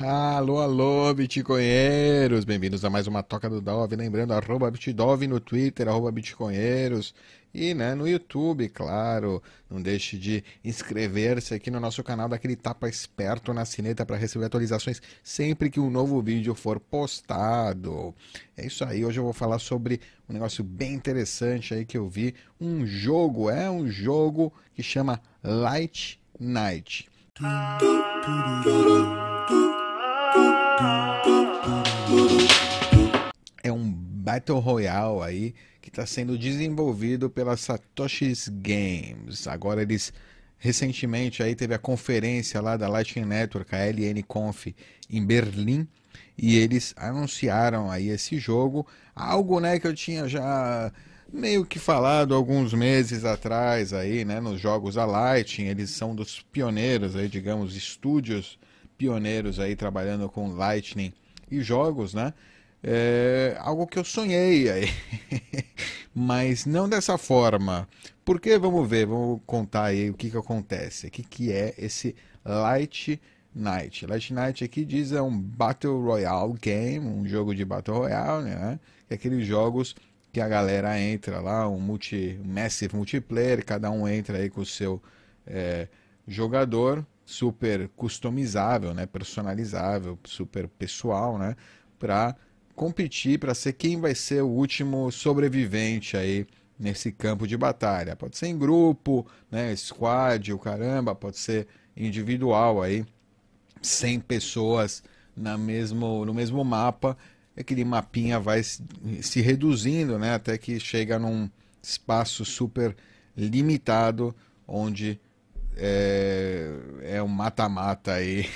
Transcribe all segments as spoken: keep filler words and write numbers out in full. Alô, alô, bitcoinheiros, bem-vindos a mais uma Toca do Dove, lembrando, arroba bitdove no Twitter, arroba bitcoinheiros e né, no YouTube, claro, não deixe de inscrever-se aqui no nosso canal, dar aquele tapa esperto na sineta para receber atualizações sempre que um novo vídeo for postado. É isso aí, hoje eu vou falar sobre um negócio bem interessante aí que eu vi, um jogo, é um jogo que chama Lightnite. É um Battle Royale aí que está sendo desenvolvido pela Satoshis.Games. Agora eles recentemente aí teve a conferência lá da Lightning Network, a L N Conf em Berlim, e eles anunciaram aí esse jogo, algo né que eu tinha já meio que falado alguns meses atrás aí, né, nos jogos da Lightning. Eles são dos pioneiros aí, digamos, estúdios pioneiros aí trabalhando com Lightning e jogos, né? É algo que eu sonhei aí, mas não dessa forma. Porque vamos ver, vamos contar aí o que que acontece, o que que é esse Lightnite. Lightnite aqui diz é um Battle Royale game, um jogo de Battle Royale, né? É aqueles jogos que a galera entra lá, um multi, massive multiplayer, cada um entra aí com o seu é, jogador, super customizável, né, personalizável, super pessoal, né, para competir, para ser quem vai ser o último sobrevivente aí nesse campo de batalha. Pode ser em grupo, né, squad, o caramba, pode ser individual aí, cem pessoas na mesmo no mesmo mapa. Aquele mapinha vai se reduzindo, né, até que chega num espaço super limitado onde É, é um mata-mata aí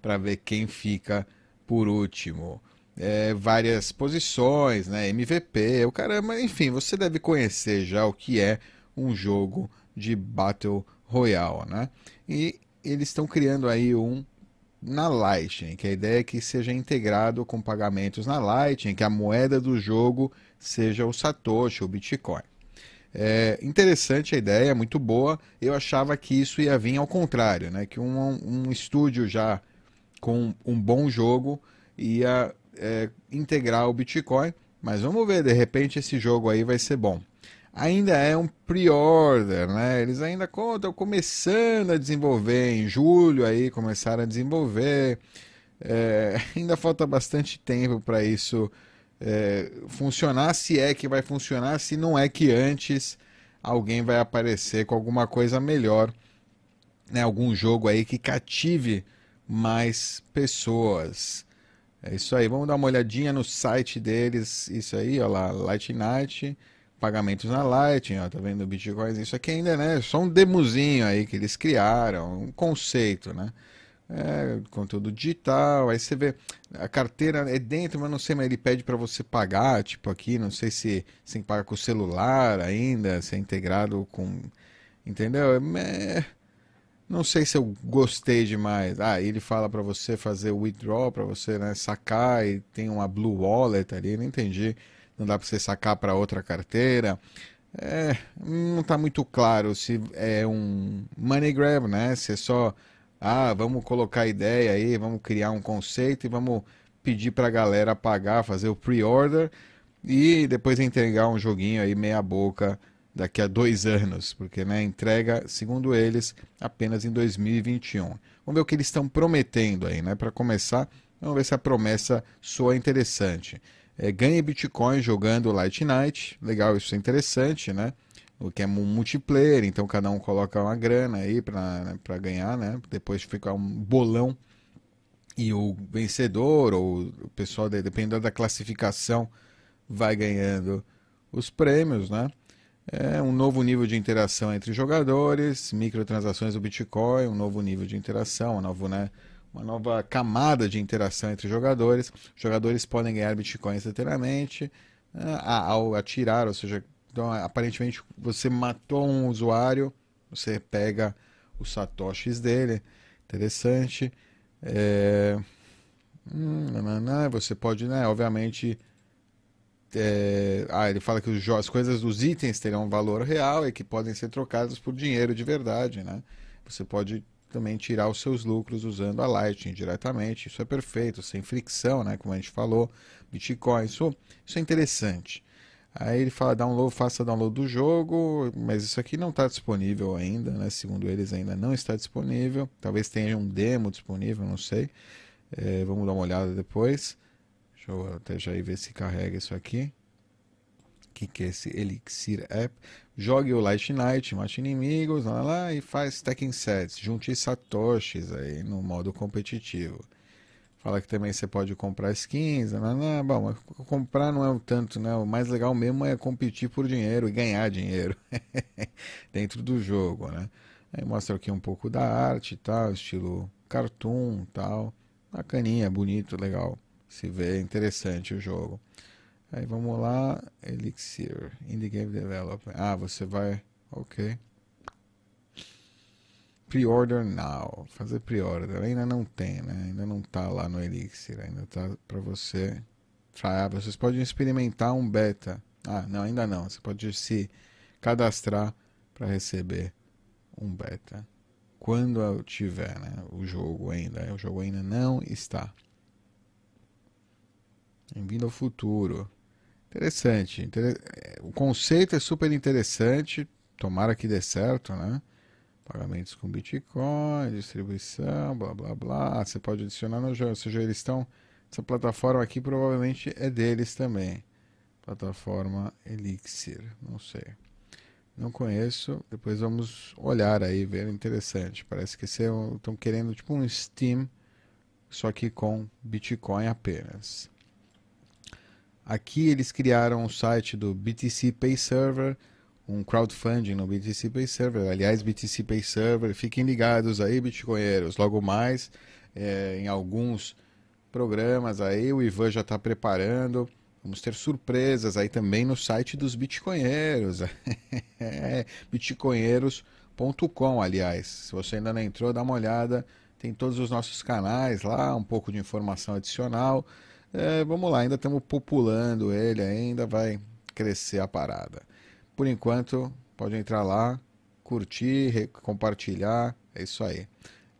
para ver quem fica por último. É, várias posições, né? M V P, o caramba, enfim, você deve conhecer já o que é um jogo de Battle Royale, né? E eles estão criando aí um na Lightning, que a ideia é que seja integrado com pagamentos na Lightning, que a moeda do jogo seja o Satoshi, o Bitcoin. É interessante a ideia, muito boa. Eu achava que isso ia vir ao contrário, né? Que um, um estúdio já com um bom jogo ia é, integrar o Bitcoin. Mas vamos ver, de repente esse jogo aí vai ser bom. Ainda é um pre-order, né? Eles ainda estão começando a desenvolver. Em julho aí começaram a desenvolver. É, ainda falta bastante tempo para isso É, funcionar, se é que vai funcionar, se não é que antes alguém vai aparecer com alguma coisa melhor, né? Algum jogo aí que cative mais pessoas. É isso aí, vamos dar uma olhadinha no site deles. Isso aí, olha lá, Lightnite, pagamentos na Lightning, ó, tá vendo, Bitcoin, isso aqui ainda, né? Só um demozinho aí que eles criaram, um conceito, né? É, conteúdo digital, aí você vê, a carteira é dentro, mas não sei, mas ele pede para você pagar, tipo aqui, não sei se você tem que pagar com o celular ainda, se é integrado com, entendeu? É, não sei se eu gostei demais. Ah, ele fala para você fazer o withdraw, para você, né, sacar, e tem uma Blue Wallet ali, não entendi, não dá para você sacar para outra carteira. É, não tá muito claro se é um money grab, né, se é só ah, vamos colocar a ideia aí, vamos criar um conceito e vamos pedir para a galera pagar, fazer o pre-order e depois entregar um joguinho aí meia boca daqui a dois anos, porque né, entrega, segundo eles, apenas em dois mil e vinte e um. Vamos ver o que eles estão prometendo aí, né? Para começar, vamos ver se a promessa soa interessante. É, ganhe Bitcoin jogando Lightnite, legal, isso é interessante, né? O que é um multiplayer, então cada um coloca uma grana aí para né, para ganhar, né? Depois fica um bolão e o vencedor ou o pessoal, dependendo da classificação, vai ganhando os prêmios, né? É um novo nível de interação entre jogadores, microtransações do Bitcoin, um novo nível de interação, uma nova, né, uma nova camada de interação entre jogadores. Jogadores podem ganhar Bitcoin instantaneamente ao atirar, ou seja, então, aparentemente, você matou um usuário, você pega os satoshis dele. Interessante. É... Você pode, né? Obviamente. É... Ah, ele fala que os as coisas dos itens terão um valor real e que podem ser trocadas por dinheiro de verdade, né? Você pode também tirar os seus lucros usando a Lightning diretamente. Isso é perfeito, sem fricção, né? Como a gente falou, Bitcoin, isso, isso é interessante. Aí ele fala, download, faça download do jogo, mas isso aqui não está disponível ainda, né? Segundo eles ainda não está disponível, talvez tenha um demo disponível, não sei, é, vamos dar uma olhada depois. Deixa eu até já ir ver se carrega isso aqui. Que que é esse Elixir App? Jogue o Lightnite, mate inimigos, lá, lá, lá, e faz stacking sets, junte satoshis aí no modo competitivo. Fala que também você pode comprar skins, lá, lá. Bom, comprar não é o tanto, né? O mais legal mesmo é competir por dinheiro e ganhar dinheiro dentro do jogo, né? Aí mostra aqui um pouco da arte e tal, estilo cartoon e tal, bacaninha, bonito, legal, se vê interessante o jogo. Aí vamos lá, Elixir, Indie Game Development. Ah, você vai, ok. Pre-order now, fazer pre-order. Ainda não tem, né? Ainda não tá lá no Elixir, ainda tá para você. Ah, vocês podem experimentar um beta. Ah, não, ainda não. Você pode se cadastrar para receber um beta. Quando eu tiver, né? O jogo ainda, o jogo ainda não está. Bem-vindo ao futuro. Interessante, inter... o conceito é super interessante, tomara que dê certo, né? Pagamentos com Bitcoin, distribuição, blá blá blá, você pode adicionar no jogo, ou seja, eles estão, essa plataforma aqui provavelmente é deles também, plataforma Elixir, não sei, não conheço, depois vamos olhar aí, ver, interessante, parece que estão querendo tipo um Steam, só que com Bitcoin apenas. Aqui eles criaram um site do B T C Pay Server, um crowdfunding no B T C Pay Server. Aliás, B T C Pay Server, fiquem ligados aí, bitcoinheiros. Logo mais, é, em alguns programas aí, o Ivan já está preparando. Vamos ter surpresas aí também no site dos bitcoinheiros. bitcoinheiros ponto com, aliás. Se você ainda não entrou, dá uma olhada. Tem todos os nossos canais lá, um pouco de informação adicional. É, vamos lá, ainda estamos populando ele, ainda vai crescer a parada. Por enquanto, pode entrar lá, curtir, compartilhar, é isso aí.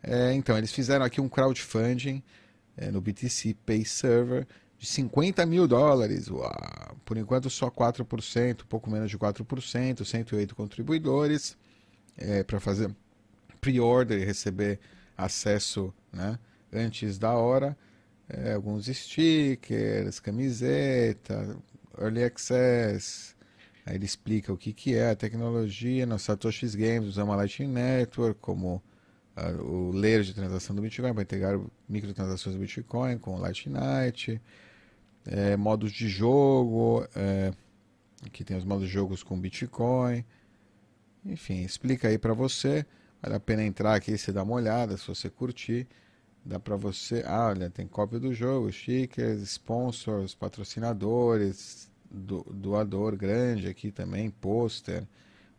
É, então, eles fizeram aqui um crowdfunding é, no B T C Pay Server de cinquenta mil dólares. Uau. Por enquanto, só quatro por cento, pouco menos de quatro por cento, cento e oito contribuidores é, para fazer pre-order e receber acesso, né, antes da hora. É, alguns stickers, camiseta, early access. Aí ele explica o que, que é a tecnologia. No Satoshis.Games usamos a Lightning Network como a, o layer de transação do Bitcoin para integrar microtransações do Bitcoin com o Lightnite. É, modos de jogo. É, aqui tem os modos de jogos com Bitcoin. Enfim, explica aí para você. Vale a pena entrar aqui e você dar uma olhada se você curtir. Dá para você, ah, olha, tem cópia do jogo, stickers, sponsors, patrocinadores, do, doador grande aqui também, pôster.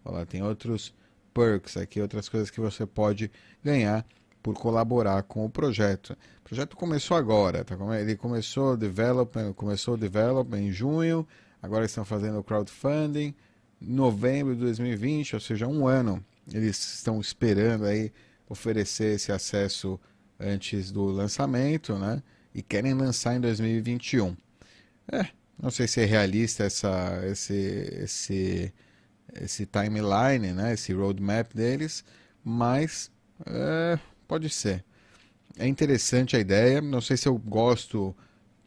Olha lá, tem outros perks aqui, outras coisas que você pode ganhar por colaborar com o projeto. O projeto começou agora, tá? Ele começou development, começou development em junho, agora estão fazendo o crowdfunding, novembro de dois mil e vinte, ou seja, um ano. Eles estão esperando aí oferecer esse acesso antes do lançamento, né? E querem lançar em dois mil e vinte e um. É, não sei se é realista essa, esse, esse, esse timeline, né? Esse roadmap deles, mas é, pode ser. É interessante a ideia. Não sei se eu gosto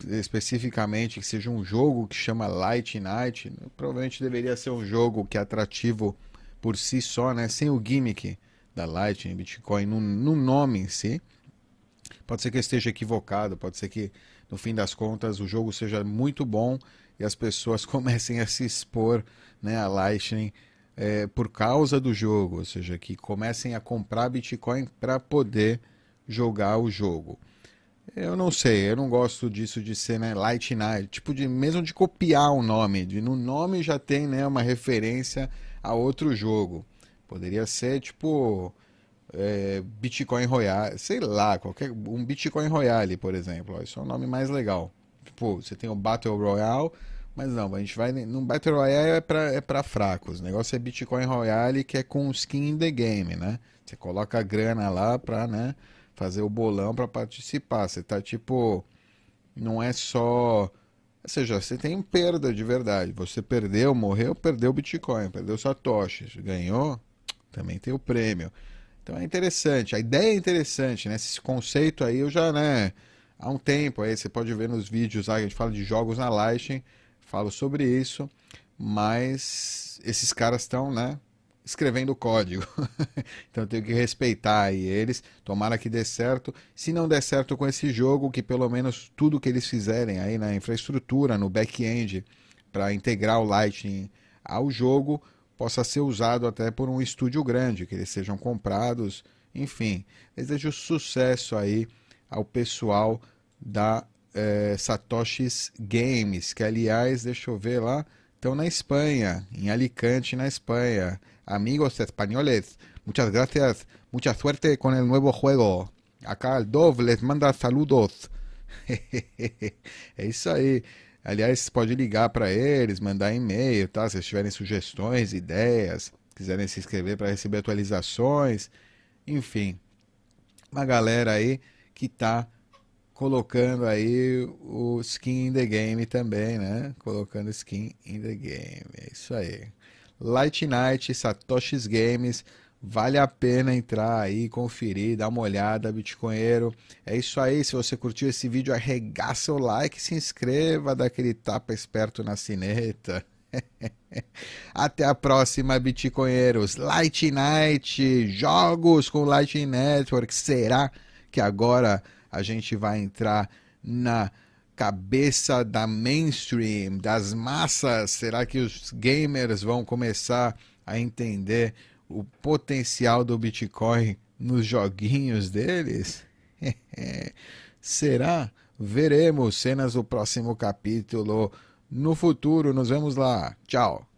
especificamente que seja um jogo que chama Lightnite. Provavelmente deveria ser um jogo que é atrativo por si só, né? Sem o gimmick da Lightning Bitcoin no, no nome em si. Pode ser que eu esteja equivocado, pode ser que no fim das contas o jogo seja muito bom e as pessoas comecem a se expor, né, a Lightning é, por causa do jogo, ou seja, que comecem a comprar Bitcoin para poder jogar o jogo. Eu não sei, eu não gosto disso de ser, né, Lightning, tipo de, mesmo de copiar o nome, de, no nome já tem, né, uma referência a outro jogo. Poderia ser tipo... É, Bitcoin Royale, sei lá, qualquer, um Bitcoin Royale, por exemplo, ó, isso é um nome mais legal. Tipo, você tem o Battle Royale, Mas não, a gente vai num Battle Royale, é pra, é pra fracos. O negócio é Bitcoin Royale, que é com skin in the game, né? Você coloca a grana lá pra, né, fazer o bolão pra participar. Você tá tipo... Não é só... Ou seja, você tem perda de verdade. Você perdeu, morreu, perdeu Bitcoin, perdeu Satoshis. Ganhou, também tem o prêmio. Então é interessante. A ideia é interessante, né? Esse conceito aí eu já, né... Há um tempo aí, você pode ver nos vídeos lá, a gente fala de jogos na Lightning, falo sobre isso, mas esses caras estão, né, escrevendo código. Então eu tenho que respeitar aí eles, tomara que dê certo. Se não der certo com esse jogo, que pelo menos tudo que eles fizerem aí na infraestrutura, no back-end, para integrar o Lightning ao jogo, possa ser usado até por um estúdio grande, que eles sejam comprados, enfim. Desejo sucesso aí ao pessoal da é, Satoshis.Games, que aliás, deixa eu ver lá, estão na Espanha, em Alicante, na Espanha. Amigos espanhóis, muchas gracias, mucha suerte con el nuevo juego. Acá el Dove les manda saludos. É isso aí. Aliás, pode ligar para eles, mandar e-mail, tá? Se tiverem sugestões, ideias, quiserem se inscrever para receber atualizações, enfim, uma galera aí que tá colocando aí o skin in the game também, né? Colocando skin in the game, é isso aí. Lightnite, Satoshis Games, vale a pena entrar aí, conferir, dar uma olhada, bitcoinheiro. É isso aí, se você curtiu esse vídeo, arregaça o like, se inscreva, dá aquele tapa esperto na sineta. Até a próxima, bitcoinheiros. Lightnite, jogos com Lightning Network, será que agora a gente vai entrar na cabeça da mainstream, das massas? Será que os gamers vão começar a entender o potencial do Bitcoin nos joguinhos deles? Será? Veremos cenas do próximo capítulo no futuro. Nos vemos lá. Tchau.